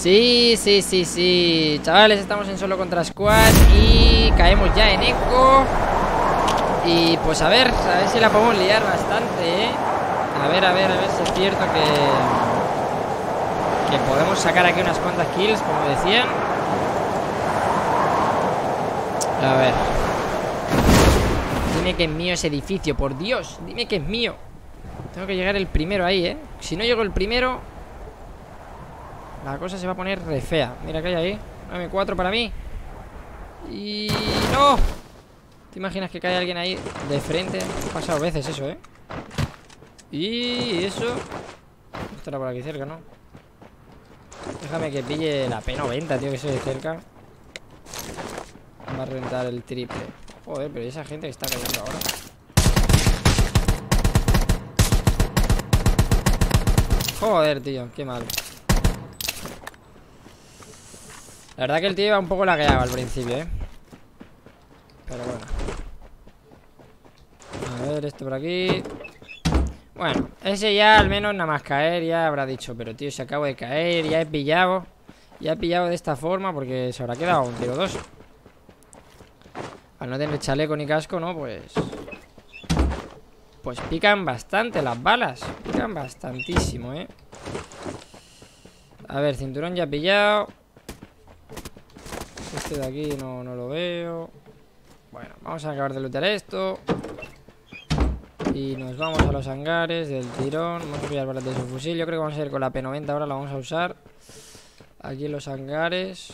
Sí. Chavales, estamos en solo contra squad y caemos ya en eco. Y pues a ver si la podemos liar bastante, A ver si es cierto que podemos sacar aquí unas cuantas kills, como decían. A ver. Dime que es mío ese edificio, por Dios. Dime que es mío. Tengo que llegar el primero ahí, Si no llego el primero, la cosa se va a poner re fea. Mira que hay ahí. M4 para mí. Y... ¡no! ¿Te imaginas que cae alguien ahí de frente? Ha pasado veces eso, Y eso... estará por aquí cerca, ¿no? Déjame que pille la P90, tío, que soy de cerca. Va a rentar el triple. Joder, pero esa gente que está cayendo ahora. Joder, tío, qué mal. La verdad que el tío iba un poco lagueado al principio, Pero bueno. A ver, esto por aquí. Bueno, ese ya al menos nada más caer ya habrá dicho, pero tío, se acabo de caer, ya he pillado. Ya he pillado de esta forma porque se habrá quedado un tiro dos. Al no tener chaleco ni casco, ¿no? Pues pican bastante las balas. Pican bastantísimo, A ver, cinturón ya pillado. Este de aquí no lo veo. Bueno, vamos a acabar de lootear esto. Y nos vamos a los hangares del tirón. Vamos a pillar balas de su fusil. Yo creo que vamos a ir con la P90 ahora, la vamos a usar. Aquí en los hangares.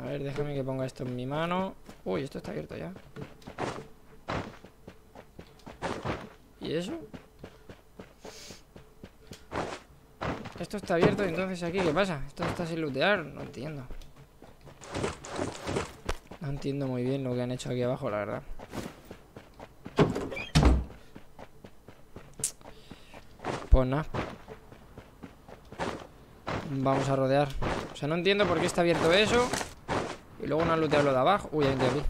A ver, déjame que ponga esto en mi mano. Uy, esto está abierto ya. ¿Y eso? Esto está abierto y entonces aquí, ¿qué pasa? Esto está sin lootear, no entiendo. No entiendo muy bien lo que han hecho aquí abajo, la verdad. Pues nada. Vamos a rodear. O sea, no entiendo por qué está abierto eso. Y luego no han looteado lo de abajo. Uy, hay gente aquí.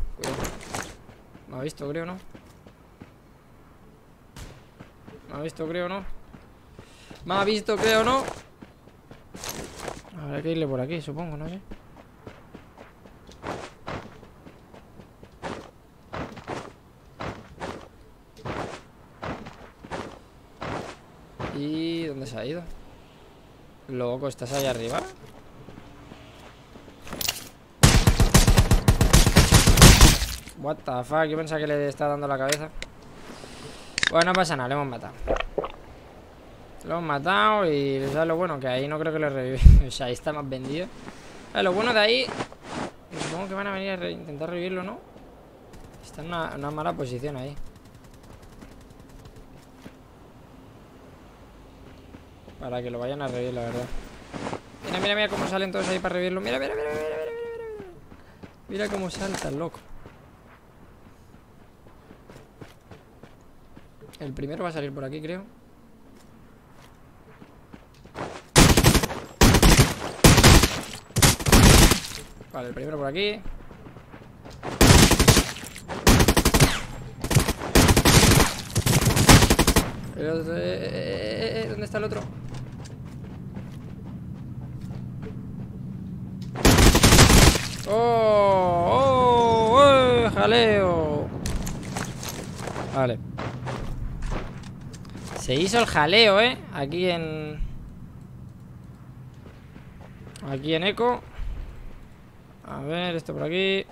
Me ha visto, creo, ¿no? Me ha visto, creo, ¿no? Habrá que irle por aquí, supongo, no sé. ¿Y dónde se ha ido? Loco, ¿estás allá arriba? What the fuck, yo pensaba que le estaba dando la cabeza. Bueno, no pasa nada, le hemos matado. Lo han matado y ¿sabes lo bueno? Que ahí no creo que lo revive. O sea, ahí está más vendido. Lo bueno de ahí, supongo que van a venir a intentar revivirlo, ¿no? Está en una mala posición ahí. Para que lo vayan a revivir, la verdad. Mira cómo salen todos ahí para revivirlo. Mira. Mira cómo salta el loco. El primero va a salir por aquí, creo. Vale, el primero por aquí. El otro, ¿dónde está el otro? ¡Oh! ¡Jaleo! Vale. Se hizo el jaleo, Aquí en... aquí en eco. A ver, esto por aquí.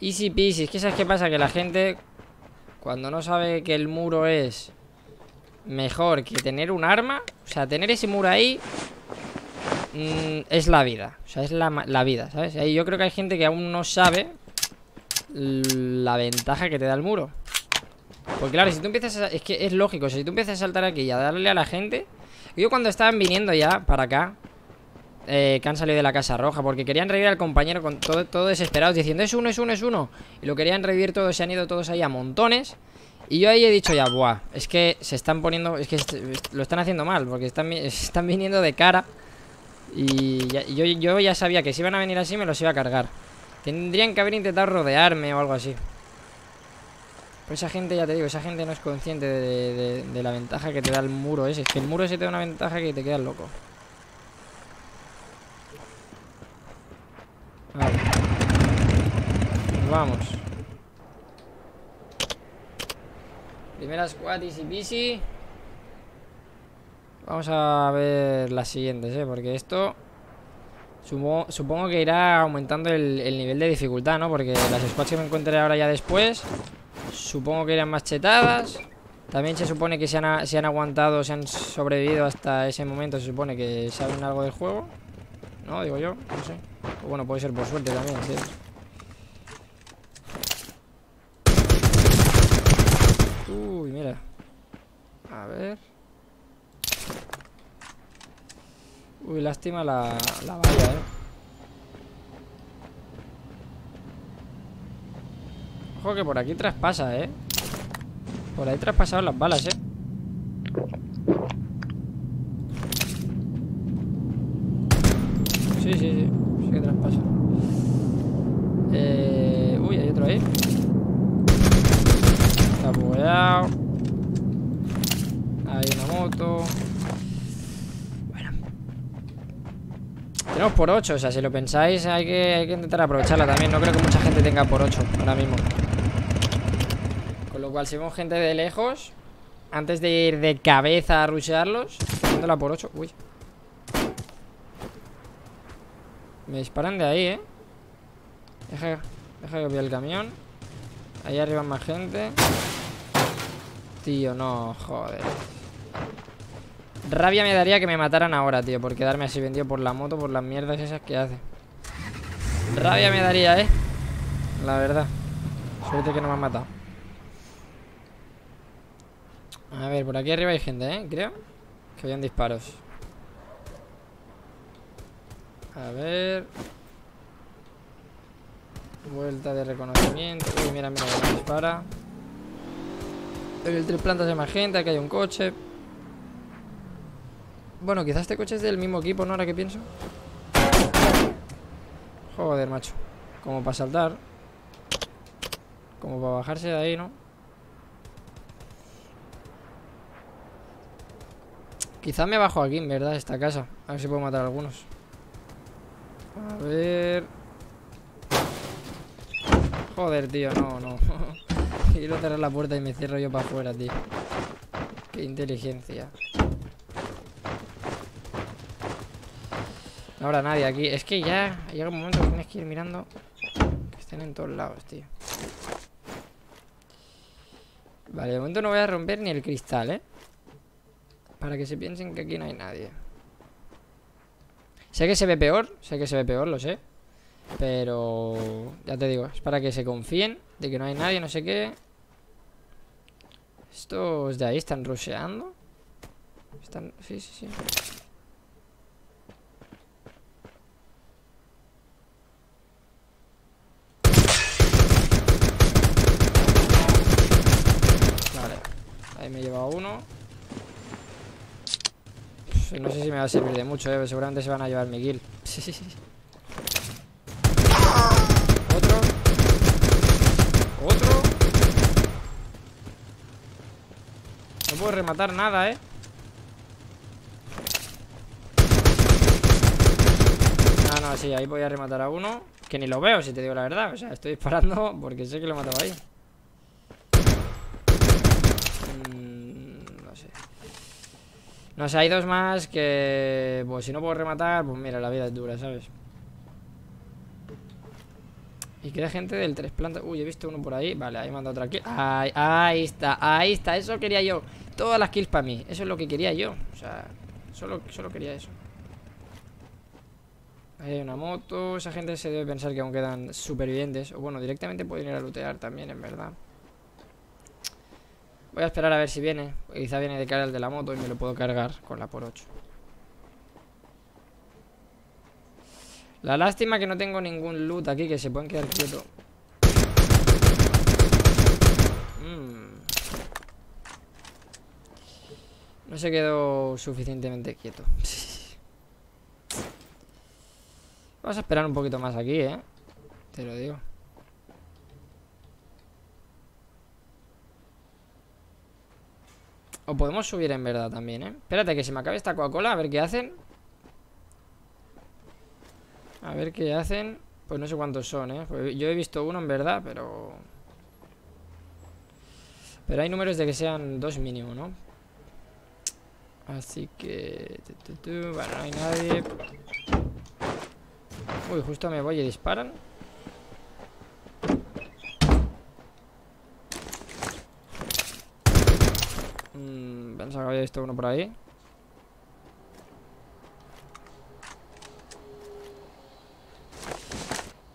Easy peasy. Es que ¿sabes qué pasa? Que la gente, cuando no sabe que el muro es mejor que tener un arma, o sea, tener ese muro ahí es la vida. O sea, es la vida, ¿sabes? Y yo creo que hay gente que aún no sabe la ventaja que te da el muro. Porque claro, si tú empiezas a... es que es lógico, si tú empiezas a saltar aquí y a darle a la gente. Yo cuando estaban viniendo ya para acá, que han salido de la Casa Roja, porque querían revivir al compañero con todo desesperados, diciendo es uno. Y lo querían revivir todos, se han ido todos ahí a montones. Y yo ahí he dicho ya, buah, es que se están poniendo, es que lo están haciendo mal, porque están viniendo de cara. Y yo ya sabía que si iban a venir así me los iba a cargar. Tendrían que haber intentado rodearme o algo así. Pero esa gente, ya te digo, esa gente no es consciente de la ventaja que te da el muro ese. Es que el muro ese te da una ventaja que te quedas loco. Vale. Nos vamos. Primera squad easy peasy. Vamos a ver las siguientes, porque esto... Supongo que irá aumentando el nivel de dificultad, ¿no? Porque las squads que me encuentre ahora ya después, supongo que irán más chetadas. También se supone que se han aguantado, se han sobrevivido hasta ese momento. Se supone que saben algo del juego, ¿no? Digo yo, no sé. O bueno, puede ser por suerte también, sí. Uy, mira. A ver. Uy, lástima la valla, Ojo que por aquí traspasa, Por ahí traspasaron las balas, Sí, sí, sí. Sí que traspasa. Uy, hay otro ahí. Está bugueado. Hay una moto. Tenemos por 8, o sea, si lo pensáis hay que intentar aprovecharla también. No creo que mucha gente tenga por 8 ahora mismo. Con lo cual, si vemos gente de lejos, antes de ir de cabeza a rushearlos, poniéndola por 8, uy. Me disparan de ahí, Deja que vea el camión. Ahí arriba más gente. Tío, no, joder. Rabia me daría que me mataran ahora, tío, por quedarme así vendido por la moto, por las mierdas esas que hace. Rabia me daría, la verdad. Suerte que no me han matado. A ver, por aquí arriba hay gente, creo que habían disparos. A ver. Vuelta de reconocimiento. Uy, mira, mira, me dispara. El 3 plantas de más gente, aquí hay un coche. Bueno, quizás este coche es del mismo equipo, ¿no? Ahora que pienso. Joder, macho. Como para saltar. Como para bajarse de ahí, ¿no? Quizás me bajo aquí, en verdad, esta casa. A ver si puedo matar a algunos. A ver. Joder, tío, no, no. Quiero cerrar la puerta y me cierro yo para afuera, tío. Qué inteligencia. No habrá nadie aquí. Es que ya llega un momento que tienes que ir mirando que estén en todos lados, tío. Vale, de momento no voy a romper ni el cristal, para que se piensen que aquí no hay nadie. Sé que se ve peor, lo sé. Pero ya te digo, es para que se confíen de que no hay nadie, no sé qué. Estos de ahí están rusheando. Están... Sí, sí, sí. Me lleva uno. Pues no sé si me va a servir de mucho, pero seguramente se van a llevar mi kill. Otro. Otro. No puedo rematar nada, Ah, no, sí, ahí voy a rematar a uno. Que ni lo veo, si te digo la verdad. O sea, estoy disparando porque sé que lo he matado ahí. No sé, hay dos más que... Pues si no puedo rematar, pues mira, la vida es dura, ¿sabes? Y queda gente del 3 plantas. Uy, he visto uno por ahí. Vale, ahí manda otra kill. Ahí está, ahí está. Eso quería yo. Todas las kills para mí. Eso es lo que quería yo. O sea, solo quería eso. Ahí hay una moto. Esa gente se debe pensar que aún quedan supervivientes. O bueno, directamente pueden ir a lootear también, en verdad. Voy a esperar a ver si viene. Quizá viene de cara el de la moto y me lo puedo cargar con la por 8. La lástima que no tengo ningún loot aquí, que se pueden quedar quietos. No se quedó suficientemente quieto. Vamos a esperar un poquito más aquí, te lo digo. O podemos subir en verdad también, ¿eh? Espérate que se me acabe esta Coca-Cola. A ver qué hacen. A ver qué hacen. Pues no sé cuántos son, ¿eh? Pues yo he visto uno en verdad, pero... Pero hay números de que sean dos mínimo, ¿no? Así que... Bueno, no hay nadie. Uy, justo me voy y disparan. Pensaba que había visto uno por ahí.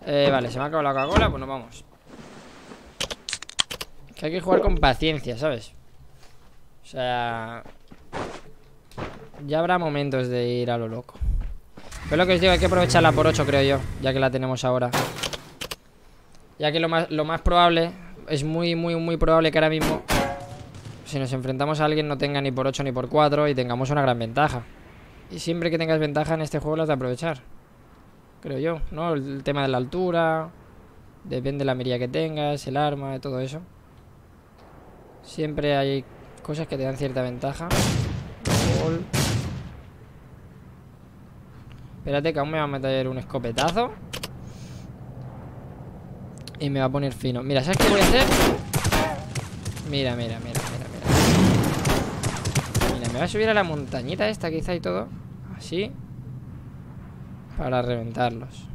Vale, se me ha acabado la Coca-Cola, pues nos vamos. Que hay que jugar con paciencia, ¿sabes? O sea... Ya habrá momentos de ir a lo loco. Pero lo que os digo, hay que aprovecharla por 8, creo yo. Ya que la tenemos ahora. Ya que lo más probable... Es muy probable que ahora mismo... Si nos enfrentamos a alguien no tenga ni por 8 ni por 4 y tengamos una gran ventaja. Y siempre que tengas ventaja en este juego las de aprovechar. Creo yo, ¿no? El tema de la altura... Depende de la mirilla que tengas, el arma, todo eso. Siempre hay cosas que te dan cierta ventaja. Gol. Espérate que aún me va a meter un escopetazo y me va a poner fino. Mira, ¿sabes qué voy a hacer? Mira, me va a subir a la montañita esta quizá y todo. Así. Para reventarlos.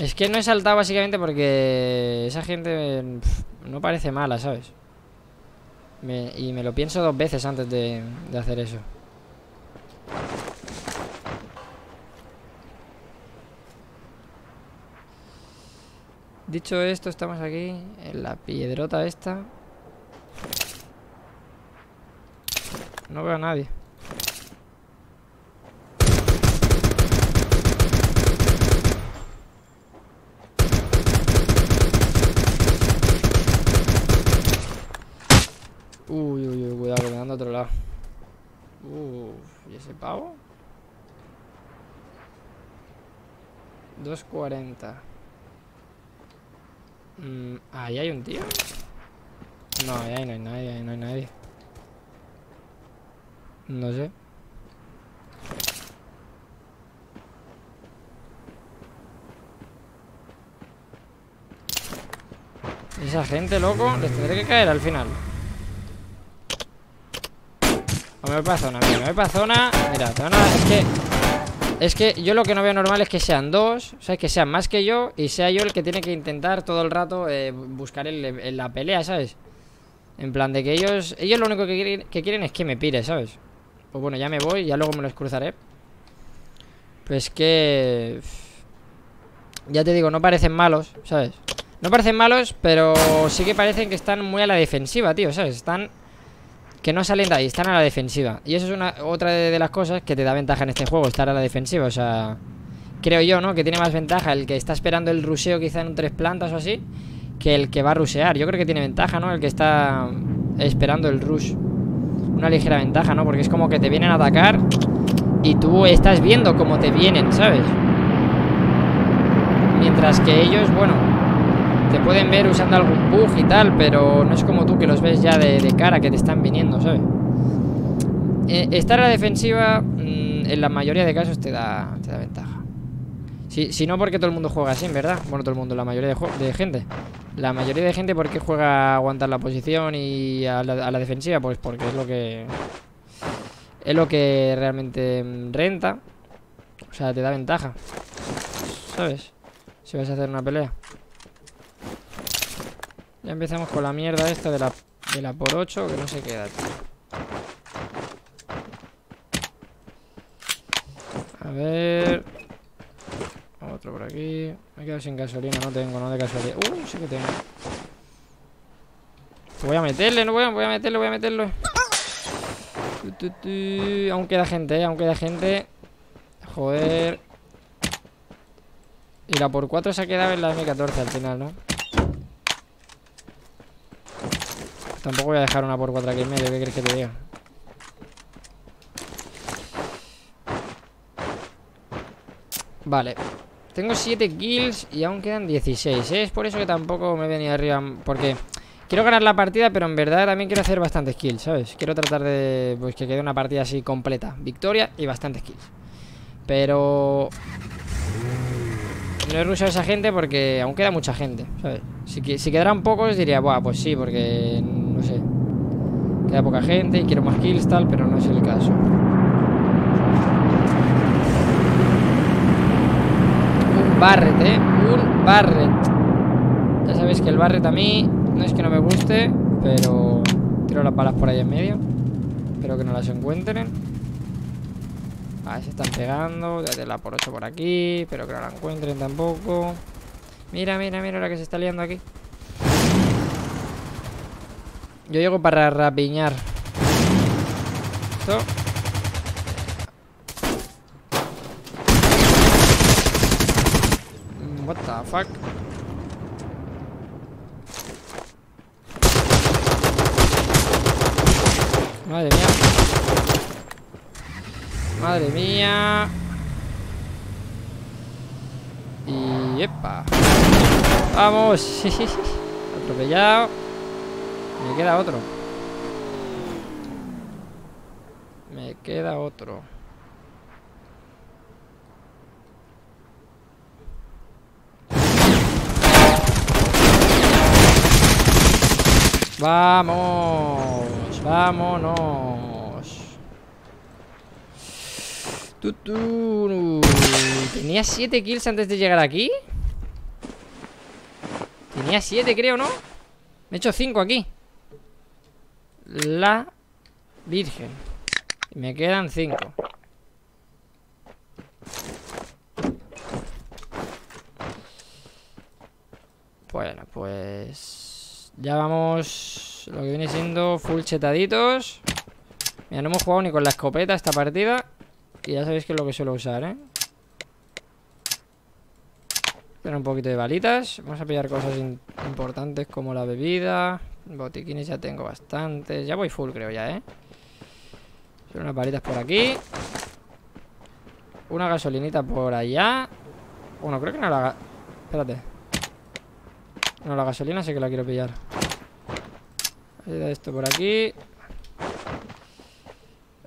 Es que no he saltado básicamente porque esa gente no parece mala, ¿sabes? Y me lo pienso dos veces antes de hacer eso. Dicho esto, estamos aquí en la piedrota esta. No veo a nadie. Uy, cuidado, que me dan de otro lado. Uf, ¿y ese pavo? 2.40. ¿Ahí hay un tío? No, ahí no hay nadie, ahí no hay nadie. No sé. Esa gente, loco, les tendré que caer al final. Me voy para zona, mira, me voy para zona. Mira, zona, es que yo lo que no veo normal es que sean dos. O sea, es que sean más que yo y sea yo el que tiene que intentar todo el rato buscar la pelea, ¿sabes? En plan de que ellos lo único que quieren es que me pire, ¿sabes? Pues bueno, ya me voy, ya luego me los cruzaré. Pues que... Ya te digo, no parecen malos, ¿sabes? No parecen malos, pero sí que parecen que están muy a la defensiva, tío, ¿sabes? Están... Que no salen de ahí, están a la defensiva. Y eso es otra de las cosas que te da ventaja en este juego, estar a la defensiva. O sea, creo yo, ¿no? Que tiene más ventaja el que está esperando el ruseo quizá en un 3 plantas o así, que el que va a rusear. Yo creo que tiene ventaja, ¿no? El que está esperando el rush. Una ligera ventaja, ¿no? Porque es como que te vienen a atacar y tú estás viendo cómo te vienen, ¿sabes? Mientras que ellos, bueno, te pueden ver usando algún bug y tal, pero no es como tú que los ves ya de cara, que te están viniendo, ¿sabes? Estar a la defensiva en la mayoría de casos te da ventaja. Si no, porque todo el mundo juega así, ¿verdad? Bueno, todo el mundo, la mayoría de gente. La mayoría de gente, ¿por qué juega a aguantar la posición y a la defensiva? Pues porque es lo que realmente renta. O sea, te da ventaja, ¿sabes? Si vas a hacer una pelea. Ya empezamos con la mierda esta de la por 8, que no se queda, tío. A ver... Otro por aquí... Me he quedado sin gasolina, no tengo, no de casualidad. Sí que tengo. Voy a meterle, no voy a meterle, Aún queda gente, Joder... Y la por 4 se ha quedado en la M14 al final, ¿no? Tampoco voy a dejar una por 4 aquí en medio, ¿qué crees que te diga? Vale. Tengo 7 kills y aún quedan 16, ¿eh? Es por eso que tampoco me venía arriba. Porque Quiero ganar la partida, pero en verdad también quiero hacer bastantes kills, ¿sabes? Quiero tratar de pues que quede una partida así completa. Victoria y bastantes kills. Pero no he rushado a esa gente porque aún queda mucha gente, ¿sabes? Si quedaran pocos diría, buah, pues sí, porque no sé, queda poca gente y quiero más kills tal, pero no es el caso. Un Barret, un Barret. Ya sabéis que el Barret a mí no es que no me guste, pero tiro las balas por ahí en medio. Espero que no las encuentren. Ah, se están pegando. Date la por 8 por aquí. Espero que no la encuentren tampoco. Mira, mira, mira la que se está liando aquí. Yo llego para rapiñar. Esto. What the fuck. Madre mía. Madre mía. Y epa. Vamos. Atropellado. Me queda otro. Me queda otro. Vamos. Vámonos. Tenía 7 kills antes de llegar aquí. Tenía 7, creo, ¿no? Me he hecho 5 aquí. La Virgen. Me quedan 5. Bueno, pues ya vamos. Lo que viene siendo full chetaditos. Mira, no hemos jugado ni con la escopeta esta partida. Y ya sabéis que es lo que suelo usar, ¿eh? Tener un poquito de balitas. Vamos a pillar cosas importantes como la bebida. Botiquines ya tengo bastantes. Ya voy full, creo ya, ¿eh? Son unas balitas por aquí. Una gasolinita por allá. Bueno, creo que no la... Espérate. No, la gasolina sí que la quiero pillar. Esto por aquí.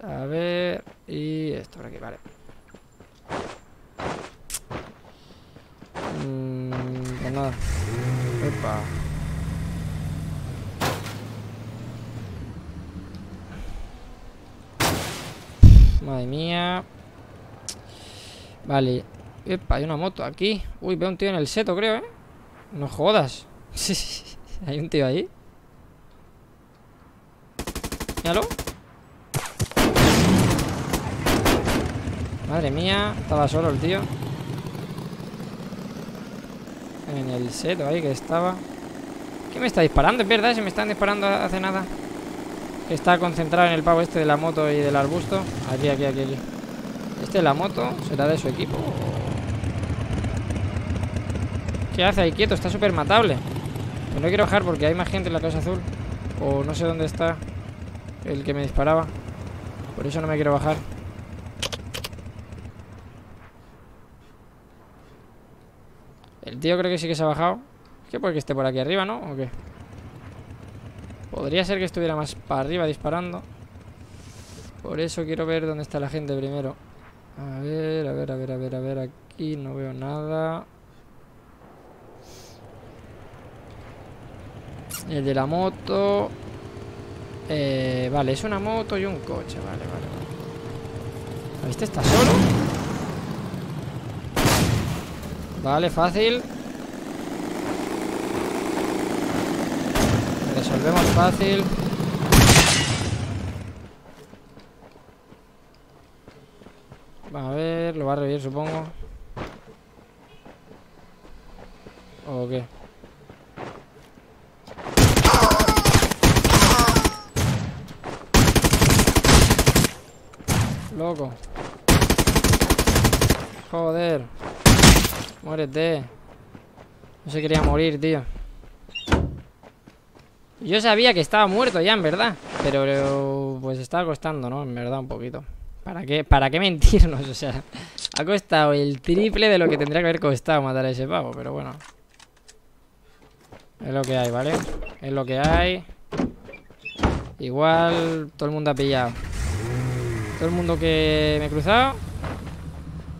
A ver... Y esto por aquí, vale. Pues nada. Epa. Madre mía. Vale. Epa, hay una moto aquí. Uy, veo un tío en el seto, creo, ¿eh? No jodas. Hay un tío ahí. Míralo. Madre mía, estaba solo el tío. En el seto ahí que estaba. ¿Qué me está disparando? Es verdad, se me están disparando hace nada. Está concentrado en el pavo este de la moto y del arbusto. Aquí, aquí, aquí, aquí. Este de la moto será de su equipo. ¿Qué hace ahí quieto? Está súper matable. Pues no quiero bajar porque hay más gente en la Casa Azul. O no sé dónde está el que me disparaba. Por eso no me quiero bajar. El tío creo que sí que se ha bajado. ¿Es que porque esté por aquí arriba, no? ¿O qué? Podría ser que estuviera más para arriba disparando. Por eso quiero ver dónde está la gente primero. A ver, a ver, a ver, a ver, a ver. Aquí no veo nada. El de la moto. Vale, es una moto y un coche. Vale, vale. Este está solo. Vale, fácil. Resolvemos fácil. A ver, lo va a revivir, supongo. ¿O qué? Loco. Joder. Muérete. No se quería morir, tío. Yo sabía que estaba muerto ya, en verdad. Pero pues estaba costando, ¿no? En verdad, un poquito. ¿Para qué mentirnos? O sea, ha costado el triple de lo que tendría que haber costado matar a ese pavo. Pero bueno. Es lo que hay, ¿vale? Es lo que hay. Igual todo el mundo ha pillado. Todo el mundo que me he cruzado.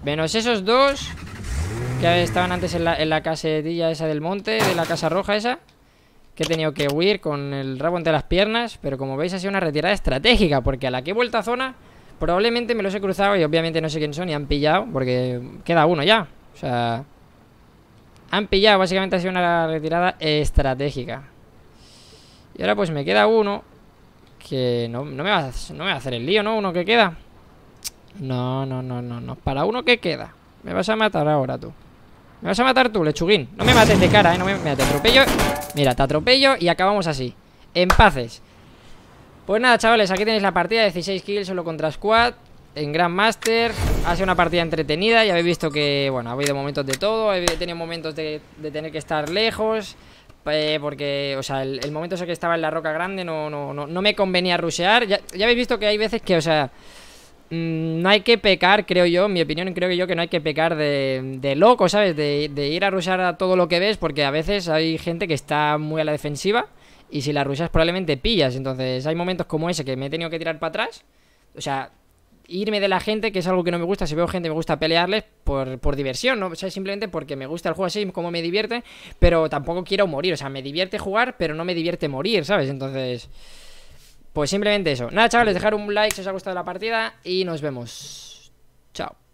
Menos esos dos que estaban antes en la casetilla esa del monte, de la casa roja esa, que he tenido que huir con el rabo entre las piernas. Pero como veis ha sido una retirada estratégica, porque a la que he vuelto a zona probablemente me los he cruzado y obviamente no sé quién son y han pillado, porque queda uno ya. O sea, han pillado, básicamente ha sido una retirada estratégica. Y ahora pues me queda uno que no me va a hacer el lío, ¿no? Uno que queda. No. Para uno que queda. Me vas a matar ahora tú. Me vas a matar tú, lechuguín. No me mates de cara, ¿eh? No me... Mira, te atropello. Mira, te atropello y acabamos así. En paces. Pues nada, chavales, aquí tenéis la partida. 16 kills solo contra squad. En Grandmaster. Ha sido una partida entretenida. Ya habéis visto que, bueno, ha habido momentos de todo. He tenido momentos de tener que estar lejos. Porque, o sea, el momento ese que estaba en la roca grande no me convenía rushear. Ya habéis visto que hay veces que, o sea... No hay que pecar, creo yo, en mi opinión, que no hay que pecar de loco, ¿sabes? De ir a rushear a todo lo que ves, porque a veces hay gente que está muy a la defensiva y si la rusheas probablemente pillas. Entonces hay momentos como ese que me he tenido que tirar para atrás. O sea, irme de la gente, que es algo que no me gusta. Si veo gente me gusta pelearles por diversión, ¿no? O sea, simplemente porque me gusta el juego así, como me divierte, pero tampoco quiero morir. O sea, me divierte jugar, pero no me divierte morir, ¿sabes? Entonces... pues simplemente eso. Nada, chavales, dejar un like si os ha gustado la partida y nos vemos. Chao.